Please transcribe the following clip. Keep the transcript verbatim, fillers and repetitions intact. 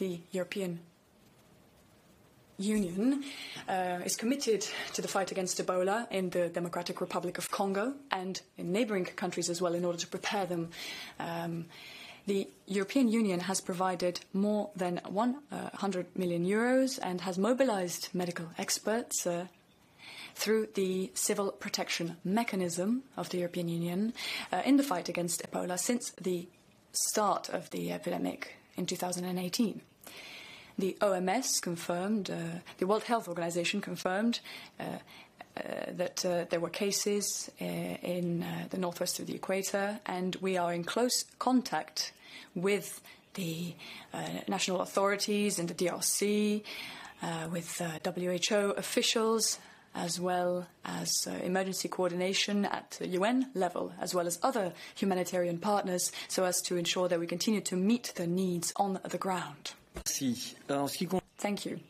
the European Union uh, is committed to the fight against Ebola in the Democratic Republic of Congo and in neighbouring countries as well in order to prepare them. Um, the European Union has provided more than one hundred million euros and has mobilised medical experts uh, through the Civil Protection Mechanism of the European Union uh, in the fight against Ebola since the start of the epidemic in two thousand eighteen. The O M S confirmed, uh, the World Health Organization confirmed uh, uh, that uh, there were cases uh, in uh, the northwest of the equator, and we are in close contact with the uh, national authorities in the D R C, uh, with uh, W H O officials, as well as uh, emergency coordination at the U N level, as well as other humanitarian partners, so as to ensure that we continue to meet the needs on the ground. Thank you.